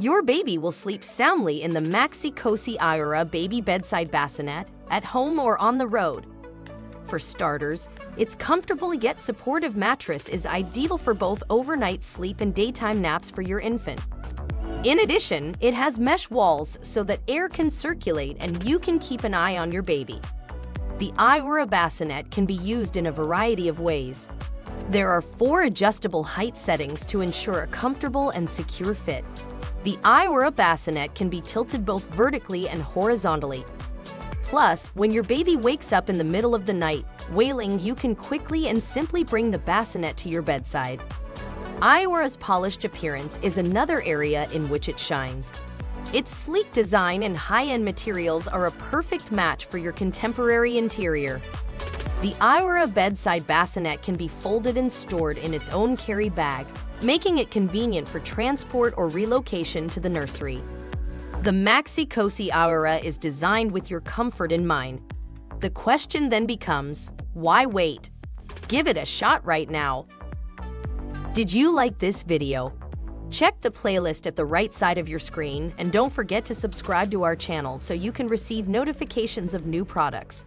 Your baby will sleep soundly in the Maxi-Cosi Iora baby bedside bassinet, at home or on the road. For starters, its comfortable yet supportive mattress is ideal for both overnight sleep and daytime naps for your infant. In addition, it has mesh walls so that air can circulate and you can keep an eye on your baby. The Iora bassinet can be used in a variety of ways. There are 4 adjustable height settings to ensure a comfortable and secure fit. The Iora bassinet can be tilted both vertically and horizontally. Plus, when your baby wakes up in the middle of the night, wailing, you can quickly and simply bring the bassinet to your bedside. Iora's polished appearance is another area in which it shines. Its sleek design and high-end materials are a perfect match for your contemporary interior. The Iora bedside bassinet can be folded and stored in its own carry bag, making it convenient for transport or relocation to the nursery. The Maxi-Cosi Iora is designed with your comfort in mind. The question then becomes, why wait? Give it a shot right now. Did you like this video? Check the playlist at the right side of your screen, and don't forget to subscribe to our channel so you can receive notifications of new products.